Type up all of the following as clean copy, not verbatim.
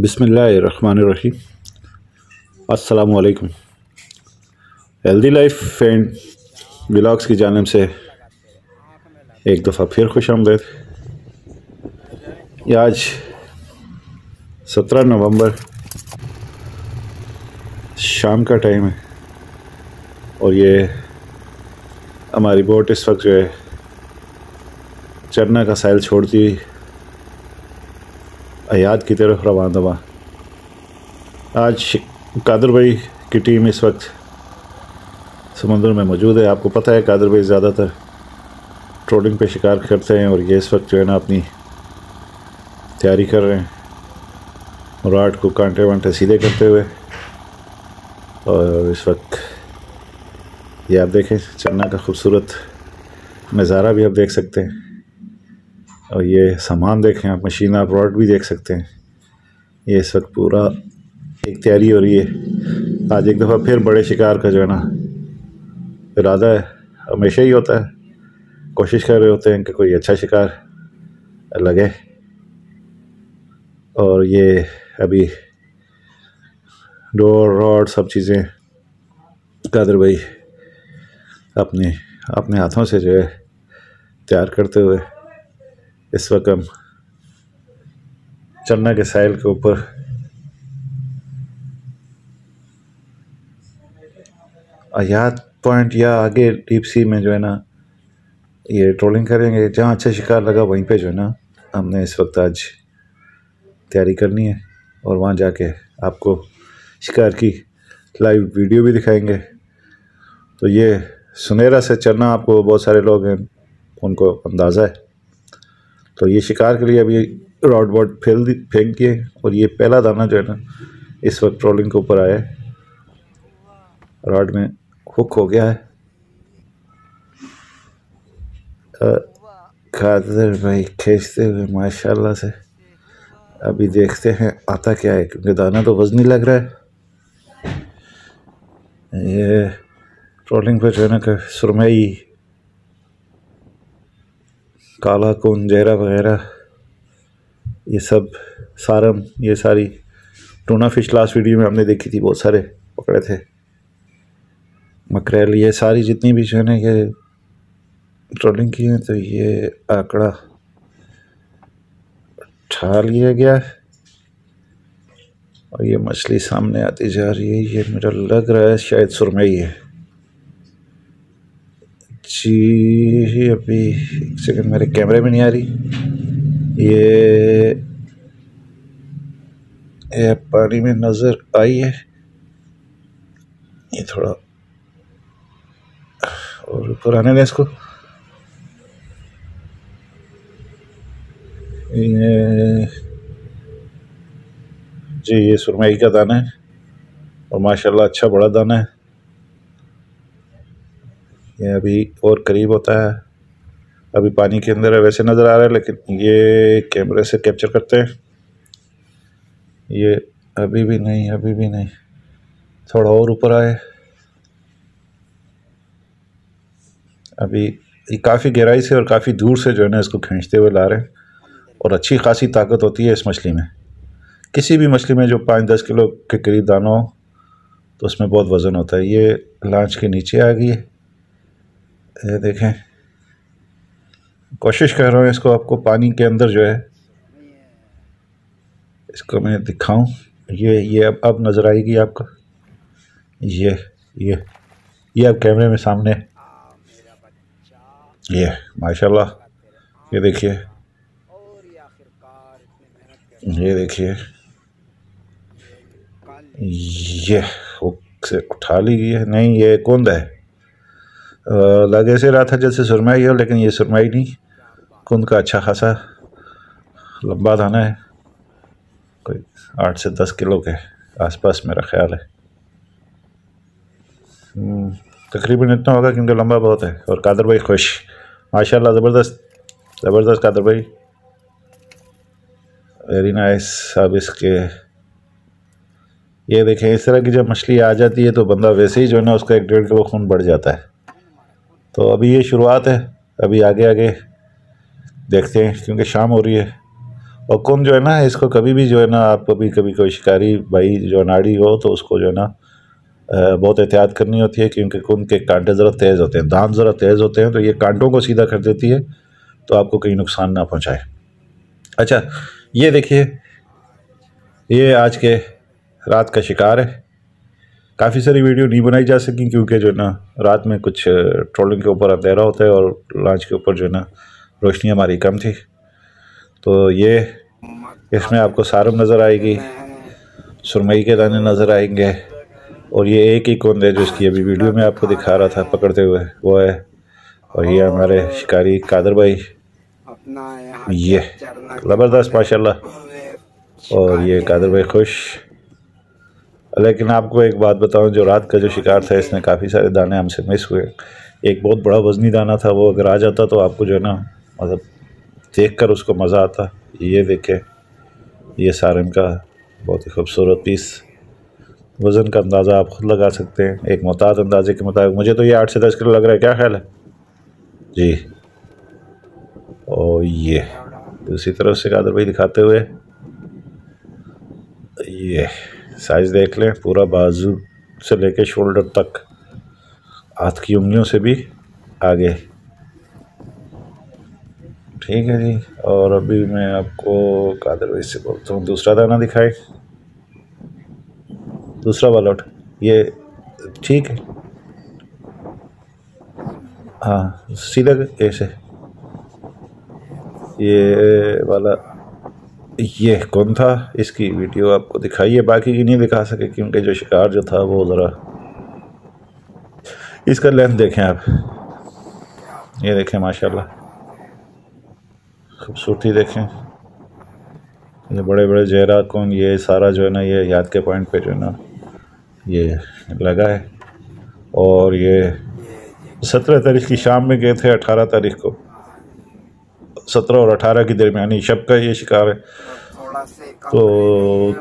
बिस्मिल्लाहिर्रहमानिर्रहीम। अस्सलामुअलैकुम। Healthy life and vlogs की जानिब से एक दफ़ा फिर खुश आमदीद। आज 17 नवंबर शाम का टाइम है और ये हमारी बोट इस वक्त जो है चरना का साहिल छोड़ती हयात की तरफ रवाना हुआ। आज कादर भाई की टीम इस वक्त समंदर में मौजूद है। आपको पता है कादर भाई ज़्यादातर ट्रोलिंग पे शिकार करते हैं और ये इस वक्त जो है ना अपनी तैयारी कर रहे हैं और राड को कांटे वांटे सीधे करते हुए। और इस वक्त ये आप देखें चरना का खूबसूरत नज़ारा भी आप देख सकते हैं और ये सामान देखें आप, मशीन आप रॉड भी देख सकते हैं। ये इस वक्त पूरा एक तैयारी हो रही है। आज एक दफ़ा फिर बड़े शिकार का जो है ना इरादा है, हमेशा ही होता है। कोशिश कर रहे होते हैं कि कोई अच्छा शिकार लगे। और ये अभी डोर रॉड सब चीज़ें कादर भाई अपने अपने हाथों से जो है तैयार करते हुए। इस वक्त हम चरना के साहिल के ऊपर हयात पॉइंट या आगे डीप सी में जो है ना ये ट्रोलिंग करेंगे। जहाँ अच्छा शिकार लगा वहीं पे जो है ना हमने इस वक्त आज तैयारी करनी है और वहाँ जाके आपको शिकार की लाइव वीडियो भी दिखाएंगे। तो ये सुनहरा से चरना आपको बहुत सारे लोग हैं उनको अंदाज़ा है। तो ये शिकार के लिए अभी रॉड वॉड फेंक दिए और ये पहला दाना जो है ना इस वक्त ट्रोलिंग के ऊपर आया है। रॉड में हुक हो गया है। कादर भाई खींचते हुए माशाल्लाह से। अभी देखते हैं आता क्या है क्योंकि दाना तो वजनी लग रहा है। ये ट्रोलिंग पर जो है ना सुरमई, काला कौन, जहरा वगैरह ये सब सारम, ये सारी टूना फिश लास्ट वीडियो में हमने देखी थी, बहुत सारे पकड़े थे। मकरेल, ये सारी जितनी भी जो है ना ये ट्रोलिंग की है। तो ये आंकड़ा उठा लिया गया और ये मछली सामने आती जा रही है। ये मेरा लग रहा है शायद सुरमई है जी। अभी एक सेकंड मेरे कैमरे में नहीं आ रही। ये पानी में नज़र आई है। ये थोड़ा और ऊपर आने दें इसको। ये जी ये सुरमई का दाना है और माशाल्लाह अच्छा बड़ा दाना है। ये अभी और करीब होता है, अभी पानी के अंदर है वैसे नज़र आ रहा है लेकिन ये कैमरे से कैप्चर करते हैं। ये अभी भी नहीं, अभी भी नहीं, थोड़ा और ऊपर आए। अभी ये काफ़ी गहराई से और काफ़ी दूर से जो है ना इसको खींचते हुए ला रहे हैं और अच्छी खासी ताकत होती है इस मछली में। किसी भी मछली में जो 5-10 किलो के करीब दाना हो तो उसमें बहुत वज़न होता है। ये लांच के नीचे आ गई है। ये देखें, कोशिश कर रहा हूँ इसको आपको पानी के अंदर जो है इसको मैं दिखाऊं। ये अब नज़र आएगी आपको। ये अब कैमरे में सामने, ये माशाल्लाह, ये देखिए, ये देखिए, ये हुक से उठा ली गई है। नहीं, ये कुंदा है। लगे से रहा था जैसे सुरमई हो लेकिन ये सुरमई नहीं, कुंद का अच्छा खासा लंबा दाना है, कोई 8 से 10 किलो के आसपास मेरा ख्याल है। तकरीबन इतना होगा क्योंकि लंबा बहुत है। और कादर भाई खुश, माशाल्लाह, ज़बरदस्त कादर भाई, वेरी नाइस। अब इसके ये देखें, इस तरह की जब मछली आ जाती है तो बंदा वैसे ही जो है ना उसका 1-1.5 किलो खून बढ़ जाता है। तो अभी ये शुरुआत है, अभी आगे आगे देखते हैं क्योंकि शाम हो रही है और कुम जो है ना इसको कभी भी जो है ना आप कभी कोई शिकारी भाई जो अनाड़ी हो तो उसको जो है ना बहुत एहतियात करनी होती है, क्योंकि कुम के कांटे ज़रा तेज़ होते हैं, दांत ज़रा तेज़ होते हैं, तो ये कांटों को सीधा कर देती है तो आपको कहीं नुकसान ना पहुँचाए। अच्छा ये देखिए, ये आज के रात का शिकार है। काफ़ी सारी वीडियो नहीं बनाई जा सकी क्योंकि जो है ना रात में कुछ ट्रोलिंग के ऊपर अंधेरा होता है और लॉन्च के ऊपर जो है ना रोशनी हमारी कम थी। तो ये इसमें आपको सारम नज़र आएगी, सुरमई के दाने नज़र आएंगे, और ये एक ही कोंद है जो इसकी अभी वीडियो में आपको दिखा रहा था पकड़ते हुए, वो है। और ये हमारे शिकारी कादर भाई, ये ज़बरदस्त माशाल्लाह। और ये कादर भाई खुश। लेकिन आपको एक बात बताऊं, जो रात का जो शिकार था इसने काफ़ी सारे दाने हमसे मिस हुए। एक बहुत बड़ा वज़नी दाना था, वो अगर आ जाता तो आपको जो है ना मतलब देखकर उसको मज़ा आता। ये देखें, ये सारम का बहुत ही खूबसूरत पीस, वज़न का अंदाज़ा आप खुद लगा सकते हैं एक मुताद अंदाजे के मुताबिक। मुझे तो ये 8 से 10 किलो लग रहा है, क्या ख्याल है जी? और ये दूसरी तरफ से कादर भाई दिखाते हुए, ये साइज़ देख लें, पूरा बाजू से लेके शोल्डर तक, हाथ की उंगलियों से भी आगे, ठीक है जी। और अभी मैं आपको कादर भाई से बोलता हूँ दूसरा दाना दिखाए, दूसरा वालोट, ये ठीक है, हाँ सीधा ऐसे, ये वाला ये कौन था इसकी वीडियो आपको दिखाई है, बाकी की नहीं दिखा सके क्योंकि जो शिकार जो था वो ज़रा, इसका लेंथ देखें आप, ये देखें माशाल्लाह, खूबसूरती देखें, ये बड़े बड़े जहरा कौन, ये सारा जो है ना ये याद के पॉइंट पे जो है ना ये लगा है। और ये 17 तारीख की शाम में गए थे, 18 तारीख को, 17 और 18 की दरमियानी शब का ये शिकार है। तो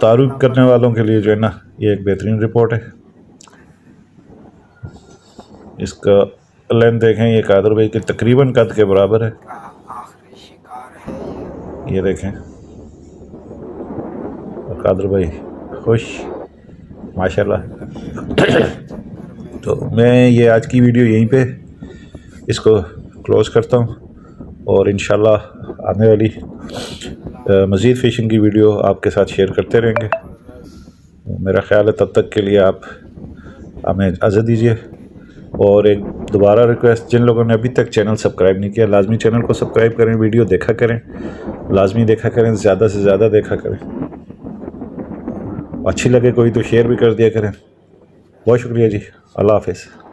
तारुफ करने वालों के लिए जो है ना ये एक बेहतरीन रिपोर्ट है। इसका लेंथ देखें, ये कादर भाई के तकरीबन कद के बराबर है, ये देखें। और कादर भाई खुश माशाल्लाह। तो मैं ये आज की वीडियो यहीं पे इसको क्लोज़ करता हूँ, और इंशाल्लाह आने वाली मज़ीद फ़िशिंग की वीडियो आपके साथ शेयर करते रहेंगे। मेरा ख़्याल है तब तक के लिए आप हमें इजाज़त दीजिए। और एक दोबारा रिक्वेस्ट, जिन लोगों ने अभी तक चैनल सब्सक्राइब नहीं किया लाजमी चैनल को सब्सक्राइब करें, वीडियो देखा करें, लाजमी देखा करें, ज़्यादा से ज़्यादा देखा करें, अच्छी लगे कोई तो शेयर भी कर दिया करें। बहुत शुक्रिया जी, अल्लाह हाफ़िज़।